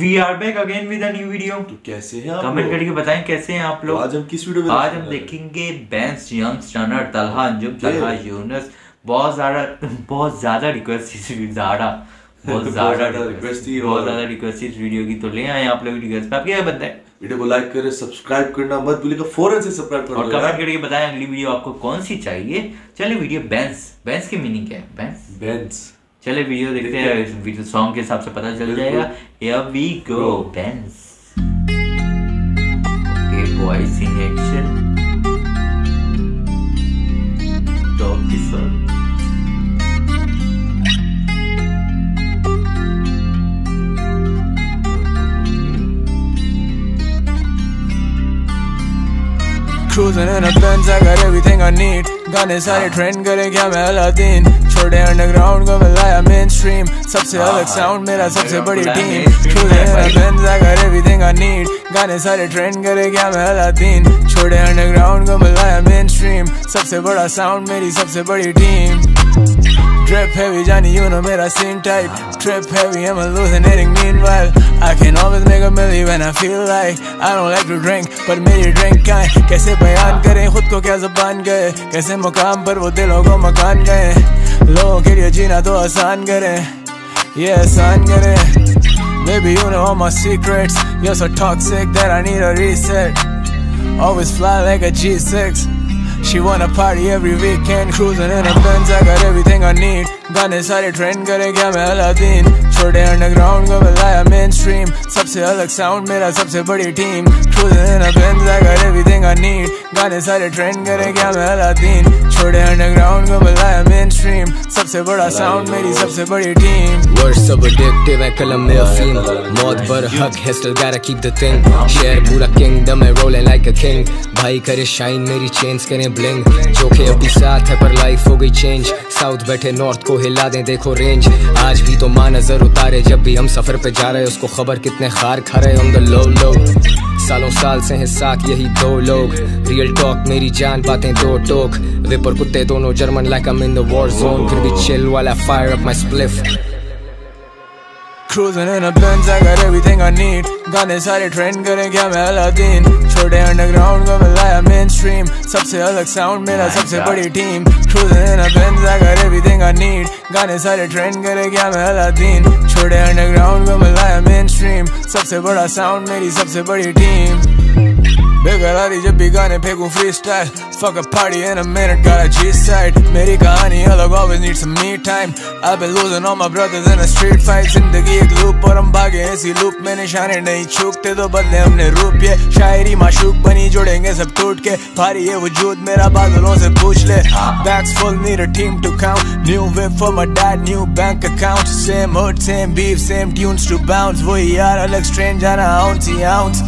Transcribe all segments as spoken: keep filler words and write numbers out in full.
we are back again with a new video। तो कैसे हैं आप? कमेंट करके बताएं कैसे हैं आप लोग। तो आज हम किस वीडियो में आज हम देखेंगे Benz, Young Stunner, Talha Anjum, Talha Yunus. बहुत ज़्यादा बहुत ज़्यादा रिक्वेस्ट थी इस ज़्यादा बहुत ज़्यादा रिक्वेस्ट थी बहुत ज़्यादा रिक्वेस्ट इस वीडियो की, तो ले आए आप लोग रिक्वेस्ट। आपके क्या बनता है, वीडियो को लाइक करें, सब्सक्राइब करना मत भूलिएगा, फौरन से सब्सक्राइब करो और कमेंट करके बताएं अगली वीडियो आपको कौन सी चाहिए। चले वीडियो बेंज, बेंज की मीनिंग क्या है? बेंज बेंज चले वीडियो देखते हैं, वीडियो सॉन्ग के हिसाब से पता चल जाएगा। Here we go, Benz। Okay, voice in action। Talk is on। Cruising in a Benz, I got everything I need। गाने सारे ट्रेंड करें क्या मैं अलादीन, छोटे अंडरग्राउंड को मिलाया मेन स्ट्रीम, सबसे अलग साउंड मेरा सबसे बड़ी टीम। गाने सारे ट्रेंड करें क्या मैं अलादीन, छोटे अंडरग्राउंड को मिलाया मेन स्ट्रीम, सबसे बड़ा साउंड मेरी सबसे बड़ी team. Drip heavy, Johnny, you know मेरा scene type। Drip heavy, I'm hallucinating meanwhile। I can always make a million when I feel like। I don't like to drink, but मेरी drink kind। कैसे बयान करें खुद को, क्या ज़बान गए, कैसे मुकाम पर वो दिलों को मकान गए। लोगों के लिए जीना तो आसान करें, ये आसान करें। Baby, you know all my secrets। You're so toxic that I need a reset। Always fly like a G six। She wanna party every weekend, cruising in a Benz। I got everything I need। गाने सारे trend करें क्या मैं Aladdin, छोटे underground को मिलाया main stream, सबसे अलग साउंड मेरा सबसे बड़ी team. Cruising in a Benz, I got everything I need। गाने सारे ट्रेंड करें क्या मैं अलादीन, छोटे अंडरग्राउंड को मिलाया मेन स्ट्रीम, सबसे बड़ा साउंड मेरी सबसे बड़ी team. Words so addictive, I call them morphine। मौत पर हक है, still gotta keep the thing। Share पूरा kingdom है, rolling like a king। भाई करे शाइन, मेरी chains करें bling। जोखे अभी साथ है पर लाइफ हो गई चेंज, साउथ बैठे नॉर्थ को हिला दें देखो रेंज। आज भी तो मां नजर उतारे, जब भी हम सफर पे जा रहे हैं उसको खबर कितने खार खा रहे on the low low। सालों साल से हैं साथ यही दो लोग, रियल टॉक मेरी जान, बातें दो टोक। विपर कुत्ते दोनों German, like I'm in the war zone, फिर भी chill while I fire up my spliff। Cruising in a Benz, I got everything I need। गाने सारे ट्रेंड करें क्या मैं अलादीन, छोटे अंडरग्राउंड को मिलाया मेन स्ट्रीम, सबसे अलग साउंड मेरा सबसे बड़ी team. Cruising in a Benz, I got everything I need। गाने सारे ट्रेंड करें क्या मैं अलादीन, छोटे अंडरग्राउंड को मिलाया मेन स्ट्रीम, सबसे बड़ा साउंड मेरी सबसे बड़ी टीम। बेकरारी जब भी गाने फेंकूं freestyle, fuck a party in a minute, got a G side। मेरी कहानी अलग, always need some me time। I've been losing all my brothers in a street fight। जिंदगी एक लूप और हम भागे ऐसी लूप में, निशाने नहीं छूटते तो बदले हमने रूप। ये शायरी माशूक बनी, जोड़ेंगे सब टूट के, भारी ये वजूद मेरा बादलों से पूछ ले। Bags full, need a team to count। New whip for my dad, new bank account। Same hood, same beef, same tunes to bounce। वो यार अलग strange जाना ounce he ounce।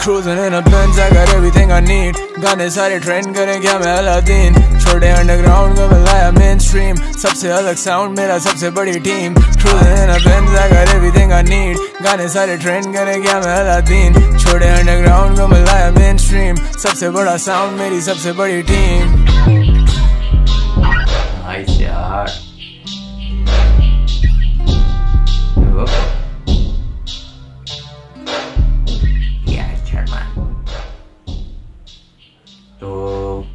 Cruising in a Benz, I got everything I need। गाने सारे trend करें क्या मैं Aladdin, छोटे अंडरग्राउंड को मिलाया मेन स्ट्रीम, सबसे अलग साउंड मेरा सबसे बड़ी team. Cruising in a Benz, I got everything I need। गाने सारे ट्रेंड करें क्या मैं अलादीन, छोटे अंडरग्राउंड को मिलाया मेन स्ट्रीम, सबसे बड़ा साउंड मेरी सबसे बड़ी टीम। Nice यार।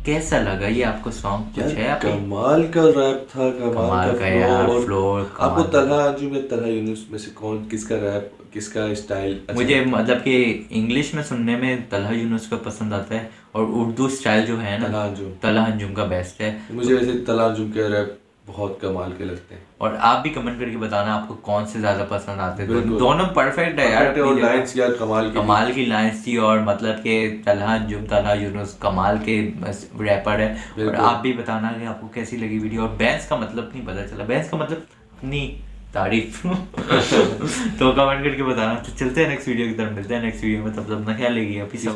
कैसा लगा ये आपको सॉन्ग? कुछ है आपके कमाल का रैप था, कमाल, कमाल का यार फ्लोर। आपको तलहा अंजुम में, तलहा यूनुस में से कौन, किसका रैप, किसका स्टाइल अच्छा? मुझे मतलब कि इंग्लिश में सुनने में तलहा यूनुस का पसंद आता है, और उर्दू स्टाइल जो है ना तलहा अंजुम, तलहा अंजुम का बेस्ट है। मुझे वैसे तलहा अंजुम के रैप बहुत कमाल के लगते हैं। और आप भी कमेंट करके बताना आपको कौन से ज्यादा पसंद आते हैं। दोनों परफेक्ट है यार, और लाइंस यार कमाल की, कमाल की लाइंस थी। और मतलब के तलहा अंजुम, तलहा यूनुस कमाल के रैपर है। और आप भी बताना कि आपको कैसी लगी वीडियो। और बेंज का मतलब नहीं पता चला, बेंज का मतलब अपनी तारीफ तो कमेंट करके बताना। तो चलते हैं नेक्स्ट वीडियो की तरफ, मिलते हैं नेक्स्ट वीडियो में, तब तक अपना ख्याल रखिए।